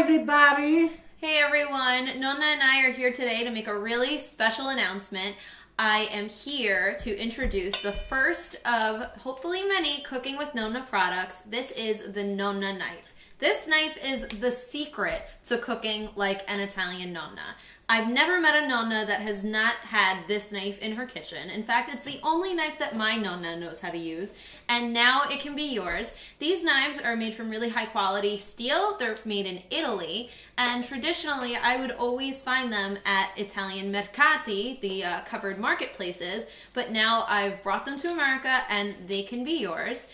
Hi everybody! Hey everyone! Nonna and I are here today to make a really special announcement. I am here to introduce the first of hopefully many Cooking with Nonna products. This is the Nonna Knife. This knife is the secret to cooking like an Italian nonna. I've never met a nonna that has not had this knife in her kitchen. In fact, it's the only knife that my nonna knows how to use, and now it can be yours. These knives are made from really high quality steel. They're made in Italy, and traditionally I would always find them at Italian mercati, the covered marketplaces, but now I've brought them to America and they can be yours.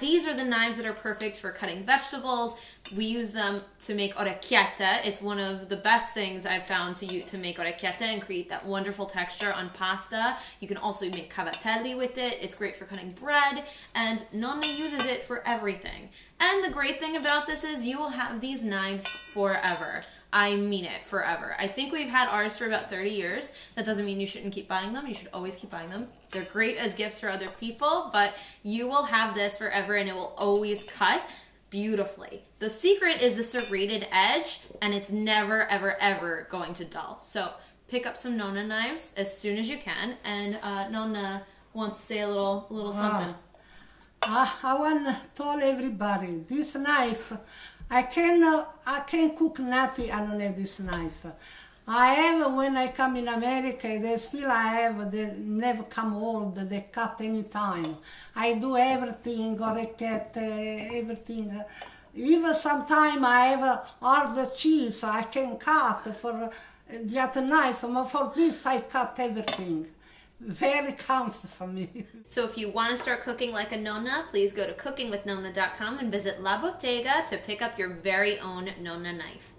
These are the knives that are perfect for cutting vegetables. We use them to make orecchiette. It's one of the best things I've found to make orecchiette and create that wonderful texture on pasta. You can also make cavatelli with it. It's great for cutting bread, and Nonna uses it for everything. And the great thing about this is you will have these knives forever. I mean it, forever. I think we've had ours for about 30 years. That doesn't mean you shouldn't keep buying them. You should always keep buying them. They're great as gifts for other people, but you will have this forever and it will always cut beautifully. The secret is the serrated edge, and it's never, ever, ever going to dull. So pick up some Nonna knives as soon as you can, and Nonna wants to say a little something. I want to tell everybody, this knife, I can't cook nothing, I don't have this knife. I have, when I come in America, they still they never come old, they cut any time. I do everything, orecchiette, everything. Even sometimes I have hard cheese, I can cut for the other knife, but for this I cut everything. Very comfortable for me. So if you want to start cooking like a nonna, please go to cookingwithnonna.com and visit La Bottega to pick up your very own Nonna knife.